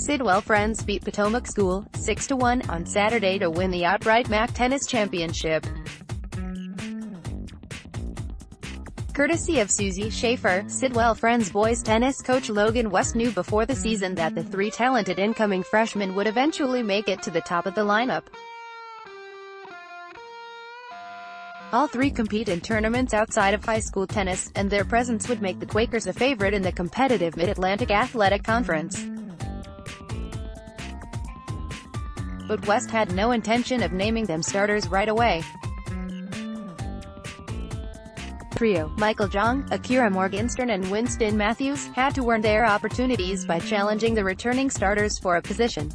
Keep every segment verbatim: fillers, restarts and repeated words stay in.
Sidwell Friends beat Potomac School, six to one, on Saturday to win the outright M A C Tennis Championship, courtesy of Susie Shaffer. Sidwell Friends boys tennis coach Logan West knew before the season that the three talented incoming freshmen would eventually make it to the top of the lineup. All three compete in tournaments outside of high school tennis, and their presence would make the Quakers a favorite in the competitive Mid-Atlantic Athletic Conference. But West had no intention of naming them starters right away. Trio, Michael Jong, Akira Morgenstern and Winston Matthews, had to earn their opportunities by challenging the returning starters for a position.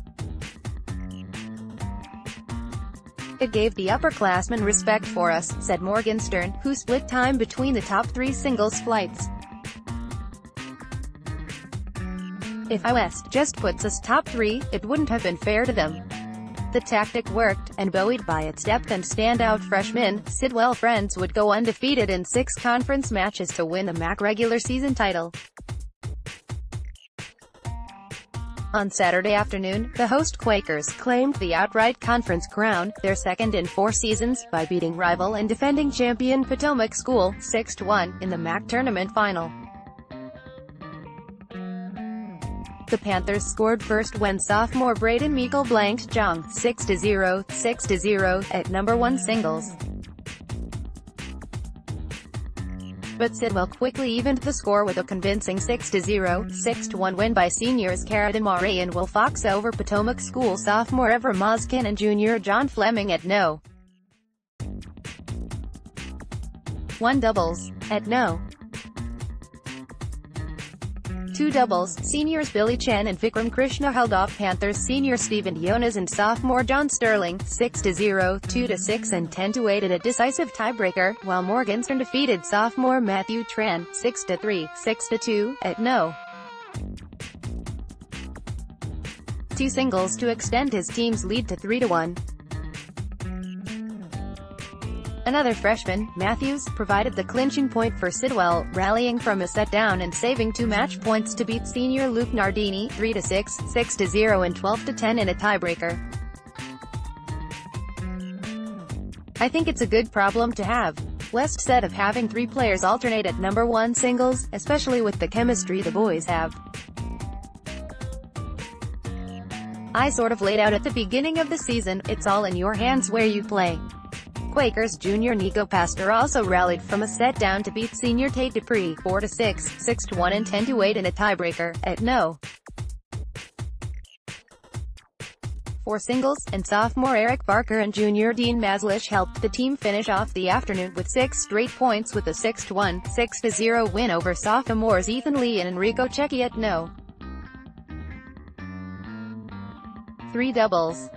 "It gave the upperclassmen respect for us," said Morgenstern, who split time between the top three singles flights. "If West just puts us top three, it wouldn't have been fair to them." The tactic worked, and buoyed by its depth and standout freshmen, Sidwell Friends would go undefeated in six conference matches to win the M A C regular season title. On Saturday afternoon, the host Quakers claimed the outright conference crown, their second in four seasons, by beating rival and defending champion Potomac School, six to one, in the M A C tournament final. The Panthers scored first when sophomore Braden Meekle blanked Jong, six to zero, six to zero, at number one singles. But Sidwell quickly evened the score with a convincing six to zero, six to one win by seniors Kara DeMarie and Will Fox over Potomac School sophomore Ever Moskin and junior John Fleming at number one doubles, at number two doubles, seniors Billy Chen and Vikram Krishna held off Panthers senior Stephen Jonas and sophomore John Sterling, six to zero, two to six and ten to eight at a decisive tiebreaker, while Morgenstern defeated sophomore Matthew Tran, six to three, six to two, at number two singles to extend his team's lead to three to one. Another freshman, Matthews, provided the clinching point for Sidwell, rallying from a set-down and saving two match points to beat senior Luke Nardini, three to six, six to zero and twelve to ten in a tiebreaker. "I think it's a good problem to have," West said of having three players alternate at number one singles, especially with the chemistry the boys have. "I sort of laid out at the beginning of the season, it's all in your hands where you play." Quakers junior Nico Pastor also rallied from a set-down to beat senior Tate Dupree, four to six, six to one and ten to eight in a tiebreaker, at number four singles, and sophomore Eric Barker and junior Dean Maslish helped the team finish off the afternoon with six straight points with a six to one, six to zero win over sophomores Ethan Lee and Enrico Cechi at number three doubles.